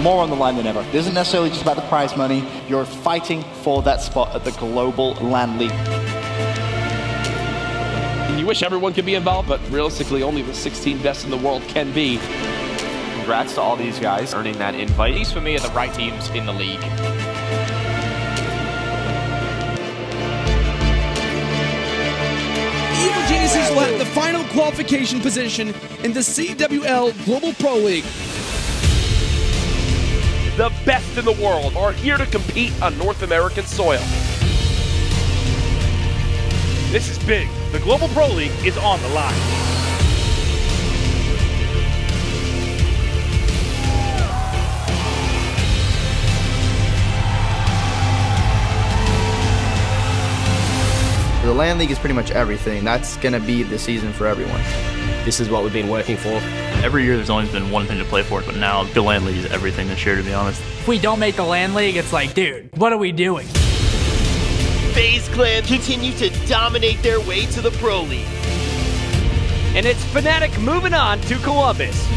more on the line than ever. This isn't necessarily just about the prize money. You're fighting for that spot at the Global LAN League. You wish everyone could be involved, but realistically only the 16 best in the world can be. Congrats to all these guys earning that invite. At least for me are the right teams in the league. Evil Geniuses left the final qualification position in the CWL Global Pro League. The best in the world are here to compete on North American soil. This is big. The Global Pro League is on the line. The LAN League is pretty much everything. That's going to be the season for everyone. This is what we've been working for. Every year there's always been one thing to play for, but now the LAN League is everything this year, to be honest. If we don't make the LAN League, it's like, dude, what are we doing? FaZe Clan continue to dominate their way to the Pro League. And it's Fnatic moving on to Columbus.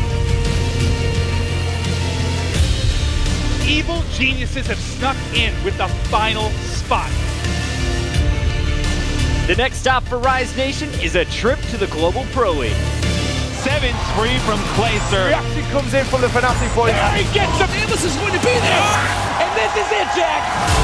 Evil Geniuses have snuck in with the final spot. The next stop for Rise Nation is a trip to the Global Pro League. 7-3 from Clayzer. Reaction comes in from the Fnatic boys. There he gets him! Amos is going to be there! And this is it, Jack!